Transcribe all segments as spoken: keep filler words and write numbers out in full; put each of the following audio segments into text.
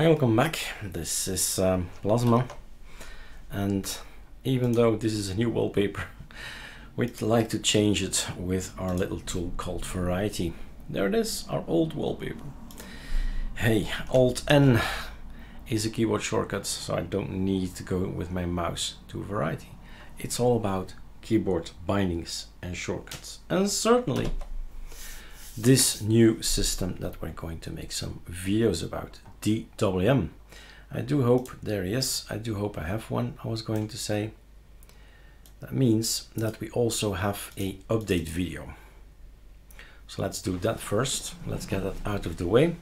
Hi, welcome back. This is um, Plasma, and even though this is a new wallpaper, we'd like to change it with our little tool called Variety. There it is, our old wallpaper. Hey, Alt N is a keyboard shortcut, so I don't need to go with my mouse to Variety. It's all about keyboard bindings and shortcuts, and certainly this new system that we're going to make some videos about, D W M. I do hope there he is. I do hope I have one. I was going to say that means that we also have a update video, so let's do that first. Let's get that out of the way.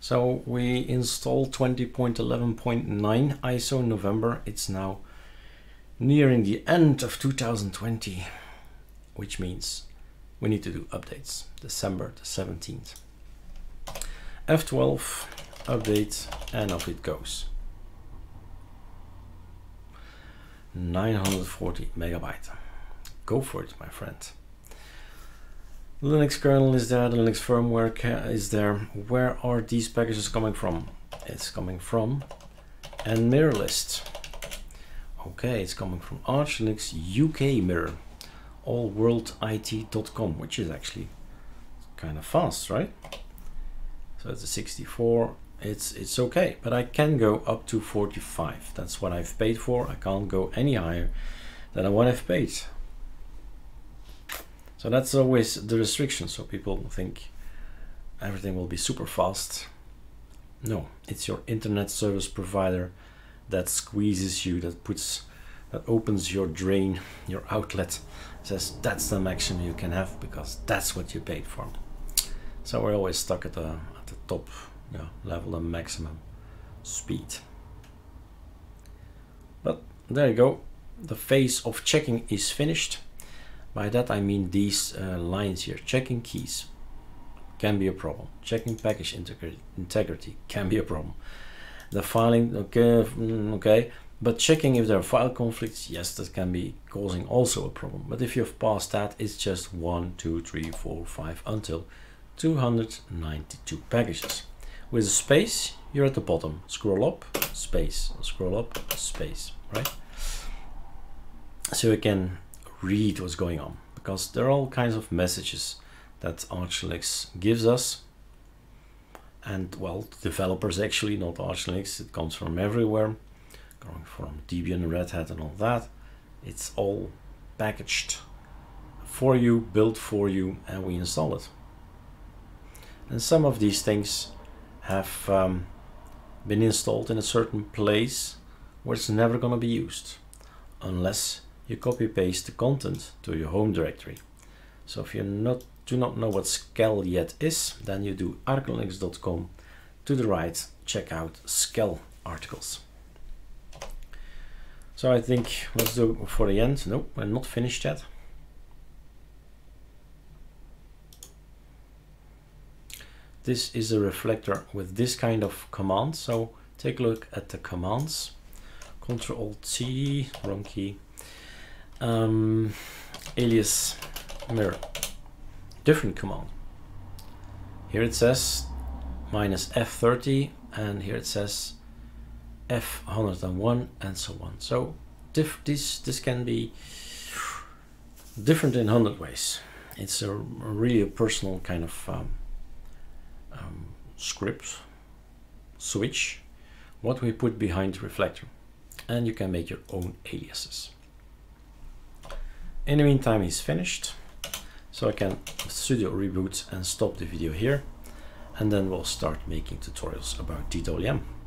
So we installed twenty point eleven point nine I S O in November. It's now nearing the end of two thousand twenty, which means we need to do updates. December the seventeenth. F twelve, update, and off it goes. nine hundred forty megabyte. Go for it, my friend. The Linux kernel is there, the Linux firmware is there. Where are these packages coming from? It's coming from and mirror list. Okay, it's coming from Arch Linux U K mirror. all world it dot com, which is actually kind of fast, right? So it's a sixty-four, it's it's okay, but I can go up to forty-five. That's what I've paid for. I can't go any higher than what I've paid. So that's always the restriction. So people think everything will be super fast. No, it's your internet service provider that squeezes you, that puts that opens your drain, your outlet, says that's the maximum you can have because that's what you paid for. So we're always stuck at the, at the top, yeah, level and maximum speed. But there you go. The phase of checking is finished. By that I mean these uh, lines here. Checking keys can be a problem. Checking package integrity, integrity can be a problem. The filing, okay, okay. But checking if there are file conflicts, yes, that can be causing also a problem. But if you've passed that, it's just one, two, three, four, five, until two hundred ninety-two packages. With a space, you're at the bottom. Scroll up, space, scroll up, space, right? So you can read what's going on, because there are all kinds of messages that Arch Linux gives us. And well, developers actually, not Arch Linux, it comes from everywhere. From Debian, Red Hat, and all that. It's all packaged for you, built for you, and we install it. And some of these things have um, been installed in a certain place where it's never going to be used unless you copy paste the content to your home directory. So if you not do not know what Skel yet is, then you do arch linux dot com, to the right, check out Skel articles. So I think let's do for the end. Nope, we're not finished yet. This is a reflector with this kind of command. So take a look at the commands. control T, wrong key. Um, alias mirror. Different command. Here it says minus F thirty, and here it says F one oh one, and so on. So diff this this can be different in one hundred ways. It's a really a personal kind of um, um, script switch, what we put behind the reflector, and you can make your own aliases. In the meantime, it's finished, so I can studio reboot and stop the video here, and then we'll start making tutorials about D W M.